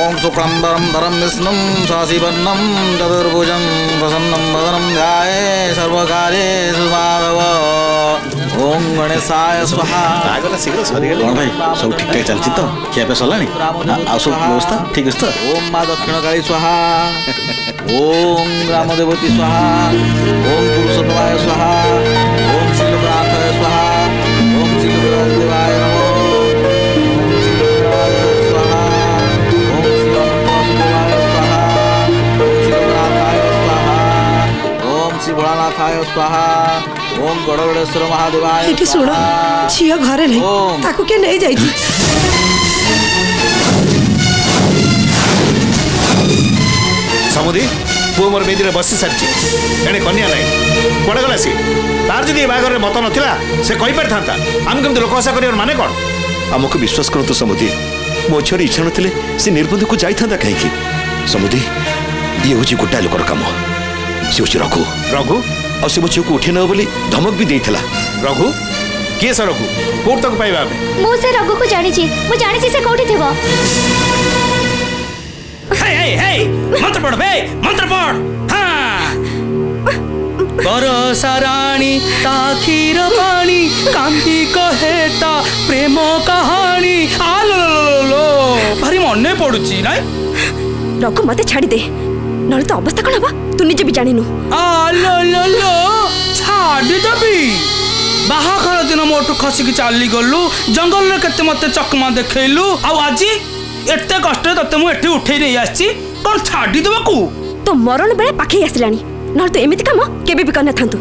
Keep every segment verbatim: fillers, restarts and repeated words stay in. ओम शुक्लंबरम धरम विष्णु शाशिवर्णम चतुर्भुज प्रसन्नम वदनम ध्याये सर्वकार्येषु माधव ओम गणेशाय स्वाहा। भाई सब ठीक ठाक चलती तो क्या पे सरला सब व्यवस्था ठीक अच्छे तो ओम माँ दक्षिणकाली स्वाहा ओम रामदेवती स्वाहा ओम पुरुषोत्तमाय स्वाहा ओम शिलभद्राय स्वाहा ओम शिलभद्राय भोलानाथाय स्वाहा ओम गड़गड़ेश्वर महादेवाय। एठी सुनो छिया घरे नै ताको के नै जाई छी समुदी पु मोर बेदी रे बसी सारची एने कन्या नै गड़गलासी तार जदी बागर रे मत नथिला से कहि पर थांता हम केम लोक आशा करियो माने कोन हमको विश्वास करतो समुदी मो छोरी इच्छा नथिले से निर्बंध को जाई थांता काहे की समुदी ये होची गुटा लोकर काम शिवची रघु रघु और शिव झीव को उठे न बोली धमक भी देला रघु किए से रघु कौट तक पाइबा मु से रघु को जानि छी मु जानि छी से कोठी थेबो हे हे हे मंत्र पढ़ बे मंत्र पढ़ हां बरो साराणी ताखीर पानी कांदी कहेता प्रेम कहानी आलो लो भारी मन्ने पडुची नै रघु मते छाडी दे नले तो अवस्था कोन हबा निजे भी जानिनु आ लो लो लो छाडी दबी बाहा खर दिन मोटू खसी की चाली गलु जंगल रे कते मते चकमा देखैलु आ आजी एते कष्ट तते मु एठी उठै नै आछि कोन छाडी देबा को तो मरण बेले पाखै आसलानी नल तो एमिति काम केबे भी करना थांतु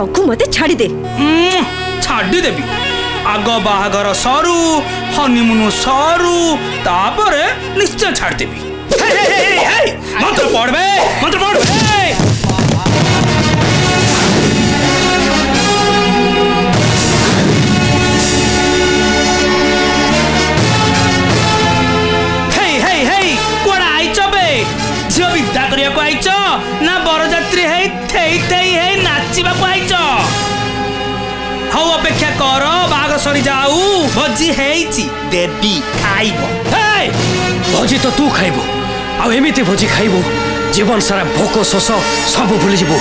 रघु मते छाडी दे छाडी देबी आग बाहा घर सरू हनीमून सरू तापरे निश्चय छाडी देबी हे हे हे मंत्र पढ़ बे मंत्र पढ़ ना बरजात्री है थेई थेई है नाचिबा को आइचो हौ अपेक्षा कर बाग सरी जाऊ भजी हेईची देबी खाइबो हे भजी तो तू खाइबो आ एमिते भजी खाइबो जीवन सारा भोको सोस सब भूली जिवो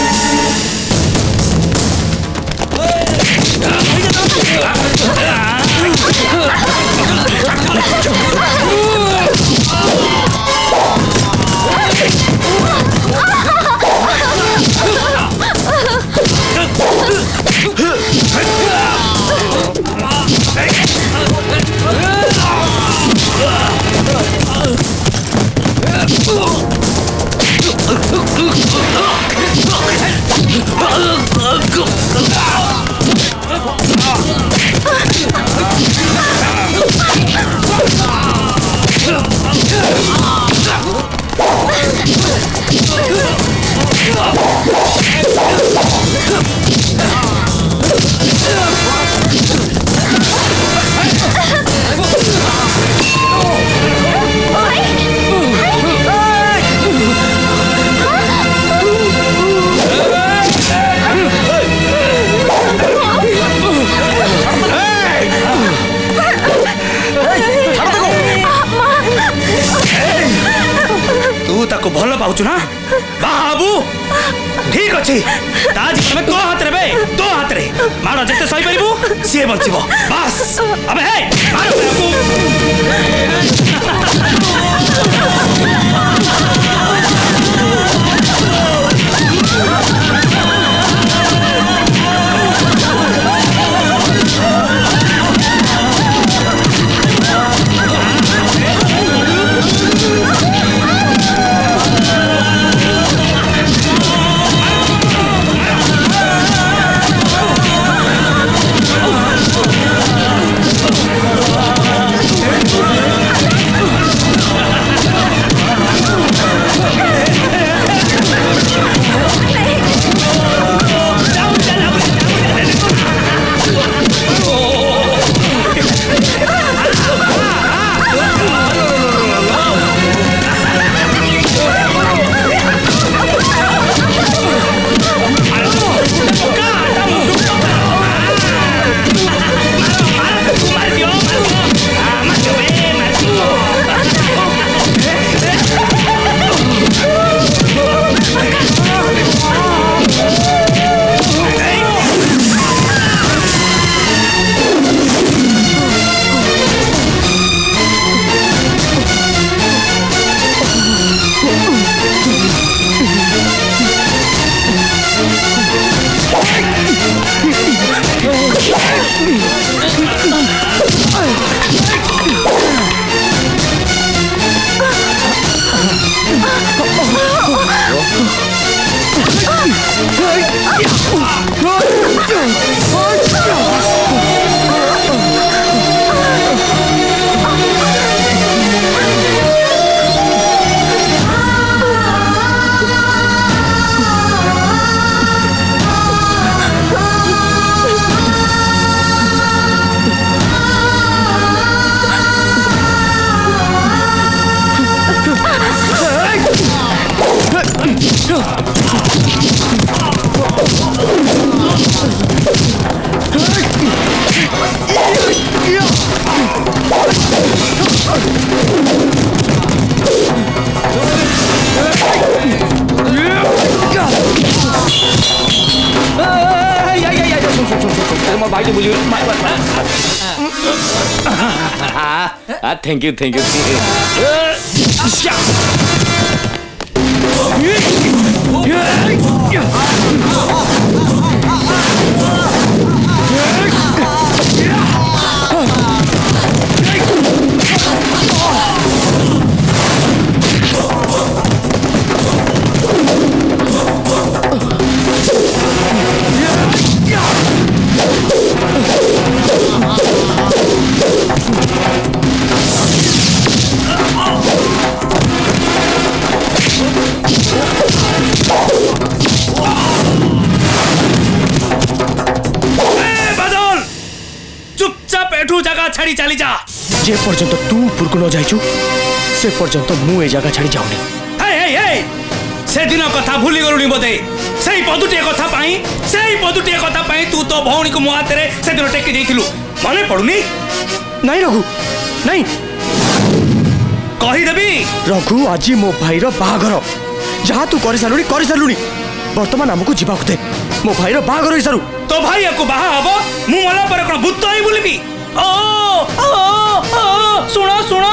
को भल पाउछु ना बाबू ठीक अछि ताजी तमे तो हाथ रे बे तो हाथ रे मारो जते सही परबू से बचिबो बस अबे हे मारो बाबू थैंक यू थैंक यू जे पर्यंत तू पुरकुनो जाइछु से पर्यंत मु ए जगह छाड़ी जाऊनी। हे हे हे से दिन कथा भूली गलुनी बोते सेई पदुटे कथा पाई सेई पदुटे कथा पाई तू तो भौणी को मुहात रे से दिन टेक देइथिलु माने पडुनी नहीं रघु नहीं कहि देबी रघु आजि मो भाईरो बाहाघर जहां तू करि सालुनी करि सालुनी वर्तमान हमकु जीवा होते मो भाईरो बाहाघर हिसारु तो भाई को बाहा हबो मु मला पर कोन भूत होई बुलबी ओ ओ सुनो सुनो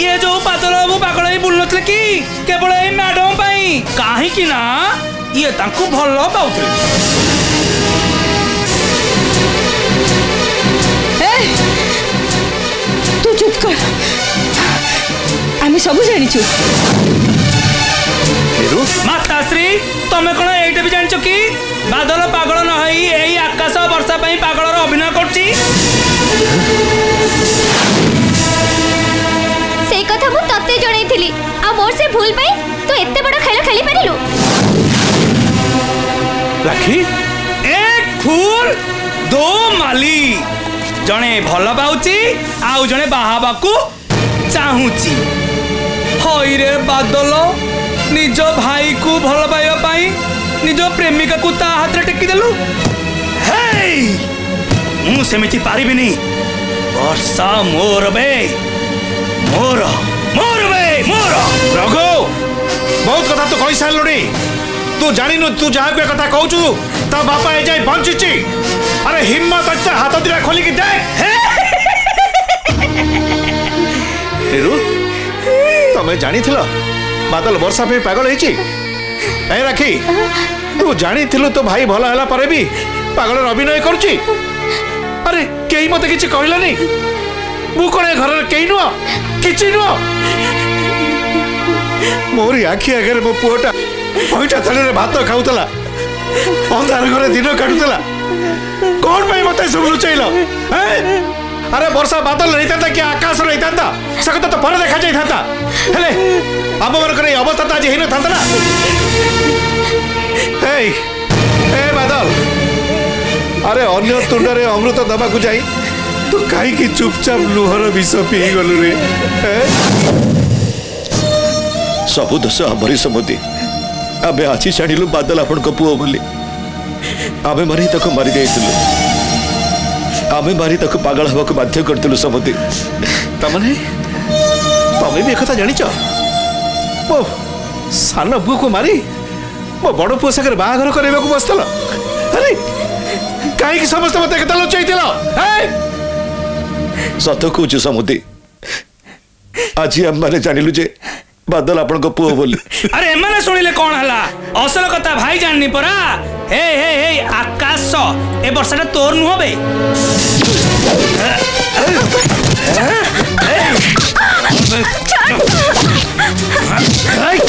ये जो पातल बाबू पागल ही बोल नथले की केवल ए मैडम पाई काहे कि ना ये तांको भलो पाउथले ए तू चुप कर आमी सब जानि छु हेरो माताश्री तमे कोन एटा भी जानि छ की बादल पागल न होई एई आकाश वर्षा पई पागल रो अभिनय करछि कथा मु तत्ते जणै थिली आ मोर से भूल पई तो एत्ते बडो खेल खेली परिलु राखी एक फूल दो माली जणे भलो पाउची आउ जणे बाहाबाकू चाहुची होई रे बादल निजो भाई को भलो पाइयो पई निजो प्रेमिका को ता हाथ रे टेकी देलु हे मु सेमिति पारिबिनी वर्षा मोर बे मोर मोर बे मोर रघु बहुत कथा तो कहि सालुनी तू जानिनु तू जहां पे कथा कहउछु ता बापा ए जाय बंचिची अरे हिम्मत अच्छा हाथ दिरा खोली के देख हे हेरू तमे जानिथिलो बादल वर्षा पे पागल हेची ए राखी तू जानिथिलो तो भाई भला हला परे भी पागल अभिनय करची अरे केई मते किछ कहिला नै मु कोने घर केई नुआ किचि नुआ मोरी आखी अगर मो पुओटा ओइटा थले रे भात खाउतला अंधार घरे दिन काटुतला कोन पई मते सब लुचैलो ए अरे वर्षा बादल रहता था कि आकाश रहता था सकत तो पर देखा जाई थाता हेले अब मन करे अवस्था त आज हेन थाता ना ए ए बादल अरे अन्य तुंडरे अमृत दबा को जाई तो काई की चुपचाप लोहर विष पी गलु रे सब दोष हमरी समोदी आबे आची छाड़िलु बादल आपण को पुओ बोली आबे मारी तक मारी देइतलु आबे मारी तक पागल हवा को बाध्य करतलु समोदी तमने तमे भी एकता जानि छ ओ सानो बु को मारी मो बडो पोसाकर बाहाघर करेबा को बसतलो अरे काई की समस्त मते एकता लो चैतलो हे सत कौच समुदी आज आम मैंने जानिलु जे बादल आपण को पुओ बोली अरे एमाने सुनिले कोन हला असल कथा भाई जाननी परा हे हे हे आकाश ए वर्षाटा तोर नु होबे ए ए ए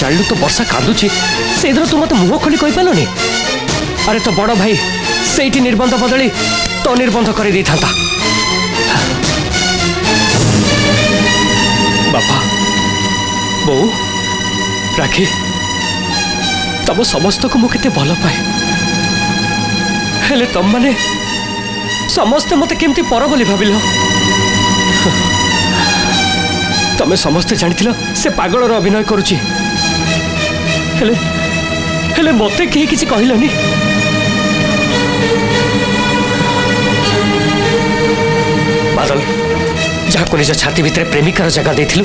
जानलु तो बर्षा कांदुची से तू मत मुह खोली कही पारलुनि। अरे तो बड़ भाई से निर्बंध बदली तो निर्बंध कर दे था बापा बो राखी तब समस्त को मुझे भल पाए हेले तम माने समस्ते मत केमती पर बोली भाविल तमें समस्ते जानी से पागलर अभिनय करुची हेले, हेले मत कहीं किसी कहलानी बादल जहाँ निज छाती भितर प्रेमिकार जगह देलु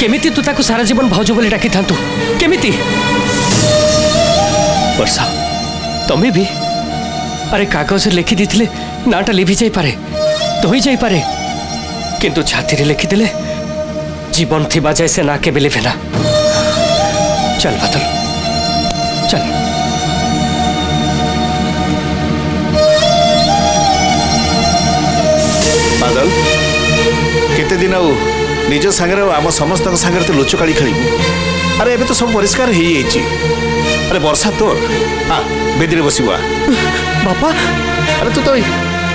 केमिति तू ताकू सारा जीवन भाज बोली डाकी था केमिति वर्षा तमें भी अरे कागज लिखि देथिले नाटा लिभि जाई पारे धोई जाई पारे किंतु छाती लिखिदेले जीवन थी जाए से ना के लिभे ना चल बादल चल बादल केते दिन आउ निज सागर आम समस्त सागर तो लुचकाड़ी खेलू अरे एबे तो सब परिष्कार हो अरे बर्षा तोर हाँ बेदी बस बापा अरे तू तो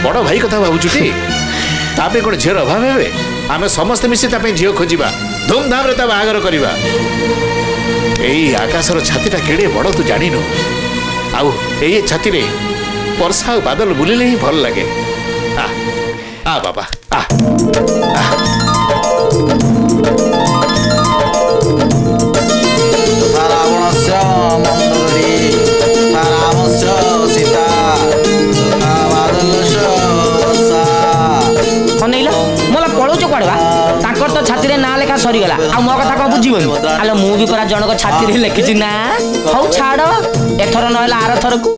बड़ भाई कथा भावुचु टी तापे कौन झीर अभाव हे आम समस्ते मिसी झील खोजा धूमधाम बाहर करवा आकाशर छातीटा केड़े बड़ तू जानु आई छाती वर्षा बादल बुलिले ही भल लगे आ आ बाबा आ, आ। सरीगला आ मो कथा को बुझीबनी आलो मु भी करा जणक छाती रे लिखिछि ना हौ छाड़ एथर नहला आर थरक।